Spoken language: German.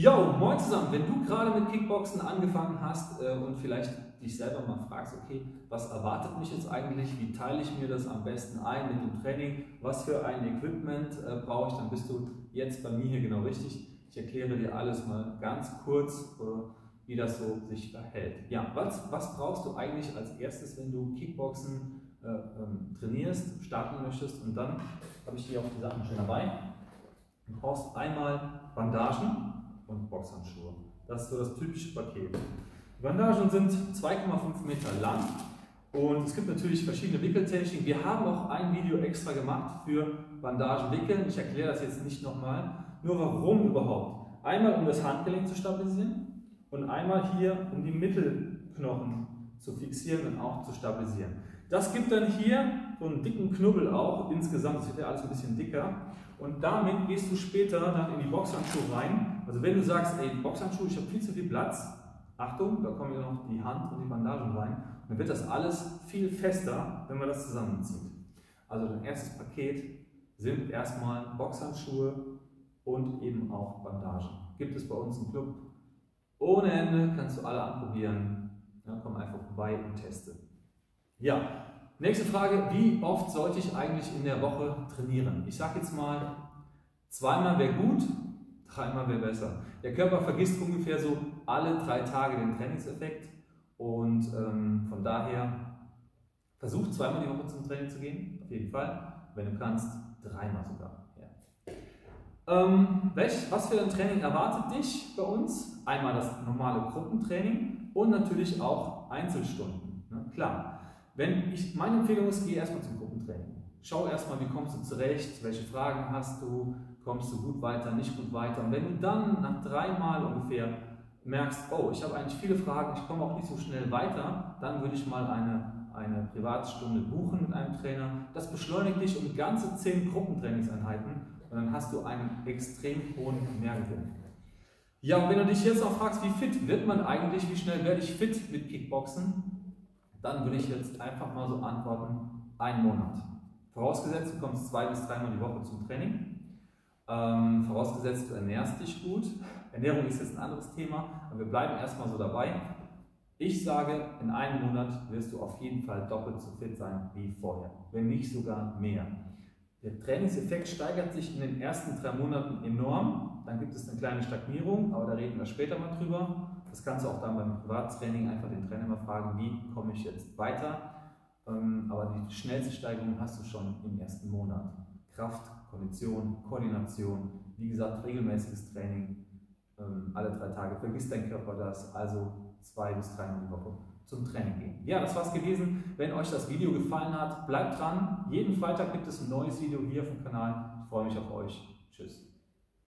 Jo, moin zusammen! Wenn du gerade mit Kickboxen angefangen hast und vielleicht dich selber mal fragst, okay, was erwartet mich jetzt eigentlich, wie teile ich mir das am besten ein mit dem Training, was für ein Equipment brauche ich, dann bist du jetzt bei mir hier genau richtig. Ich erkläre dir alles mal ganz kurz, wie das so sich verhält. Ja, was brauchst du eigentlich als erstes, wenn du Kickboxen trainierst, starten möchtest? Und dann habe ich dir auch die Sachen schon dabei. Du brauchst einmal Bandagen und Boxhandschuhe. Das ist so das typische Paket. Die Bandagen sind 2,5 Meter lang und es gibt natürlich verschiedene Wickeltechniken. Wir haben auch ein Video extra gemacht für Bandagen wickeln. Ich erkläre das jetzt nicht nochmal, nur warum überhaupt. Einmal um das Handgelenk zu stabilisieren und einmal hier um die Mittelknochen zu fixieren und auch zu stabilisieren. Das gibt dann hier so einen dicken Knubbel auch, insgesamt wird ja alles ein bisschen dicker und damit gehst du später dann in die Boxhandschuhe rein. Also wenn du sagst, ey Boxhandschuhe, ich habe viel zu viel Platz, Achtung, da kommen ja noch die Hand und die Bandagen rein, und dann wird das alles viel fester, wenn man das zusammenzieht. Also dein erstes Paket sind erstmal Boxhandschuhe und eben auch Bandagen. Gibt es bei uns im Club ohne Ende, kannst du alle anprobieren, ja, komm einfach vorbei und teste. Ja, nächste Frage, wie oft sollte ich eigentlich in der Woche trainieren? Ich sage jetzt mal, zweimal wäre gut, dreimal wäre besser. Der Körper vergisst ungefähr so alle 3 Tage den Trainingseffekt und von daher versuch zweimal die Woche zum Training zu gehen, auf jeden Fall, wenn du kannst, dreimal sogar. Ja. Was für ein Training erwartet dich bei uns? Einmal das normale Gruppentraining und natürlich auch Einzelstunden, ne? Klar. Meine Empfehlung ist, geh erstmal zum Gruppentraining. Schau erstmal, wie kommst du zurecht, welche Fragen hast du, kommst du gut weiter, nicht gut weiter. Und wenn du dann nach 3 Mal ungefähr merkst, oh, ich habe eigentlich viele Fragen, ich komme auch nicht so schnell weiter, dann würde ich mal eine Privatstunde buchen mit einem Trainer. Das beschleunigt dich um ganze 10 Gruppentrainingseinheiten und dann hast du einen extrem hohen Mehrgewinn. Ja, und wenn du dich jetzt auch fragst, wie fit wird man eigentlich, wie schnell werde ich fit mit Kickboxen? Dann würde ich jetzt einfach mal so antworten, 1 Monat. Vorausgesetzt, du kommst 2 bis 3 Mal die Woche zum Training. Vorausgesetzt, du ernährst dich gut. Ernährung ist jetzt ein anderes Thema, aber wir bleiben erstmal so dabei. Ich sage, in 1 Monat wirst du auf jeden Fall doppelt so fit sein wie vorher, wenn nicht sogar mehr. Der Trainingseffekt steigert sich in den ersten 3 Monaten enorm. Dann gibt es eine kleine Stagnierung, aber da reden wir später mal drüber. Das kannst du auch dann beim Privattraining einfach den Trainer mal fragen, wie komme ich jetzt weiter. Aber die schnellste Steigerung hast du schon im ersten Monat. Kraft, Kondition, Koordination, wie gesagt, regelmäßiges Training, alle 3 Tage. Vergiss dein Körper das, also 2 bis 3 Mal die Woche zum Training gehen. Ja, das war's gewesen. Wenn euch das Video gefallen hat, bleibt dran. Jeden Freitag gibt es ein neues Video hier auf dem Kanal. Ich freue mich auf euch. Tschüss.